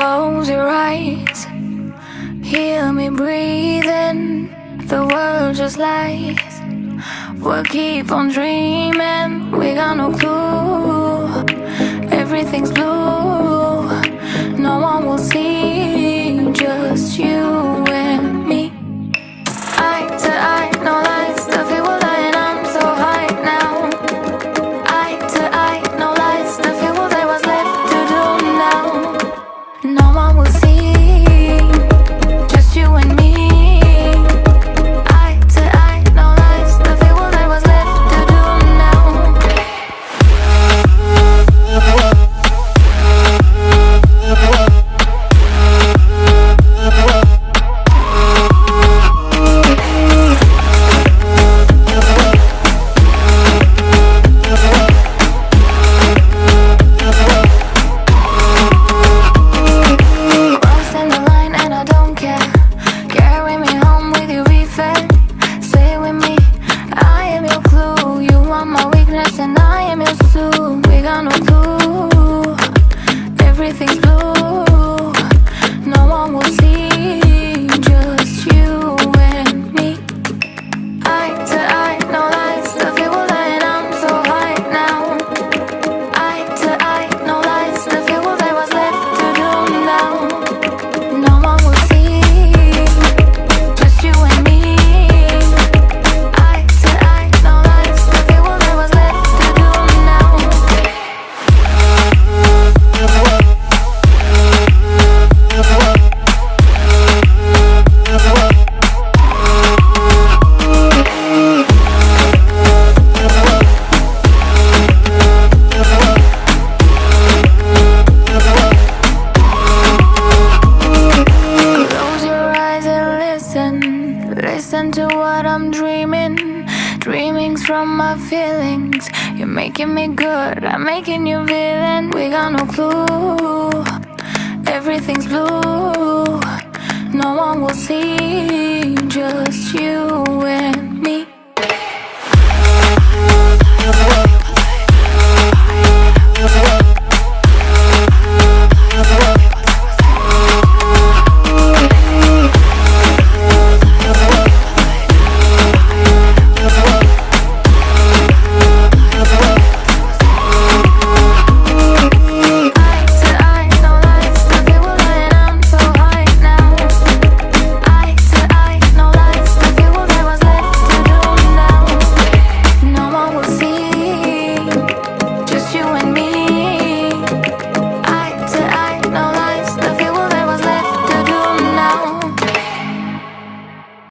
close your eyes, hear me breathing. The world just lies. We'll keep on dreaming. We got no clue. Everything's blue. No one will see. Just you and me. Eye to eye, no lies. The fear will die, and I'm so high now. Eye to eye, no lies. The fear will die. What's left to do now? No one will see. Just you and me. Listen to what I'm dreaming. Dreamings from my feelings. You're making me good, I'm making you villain. We got no clue. Everything's blue. No one will see. Just you and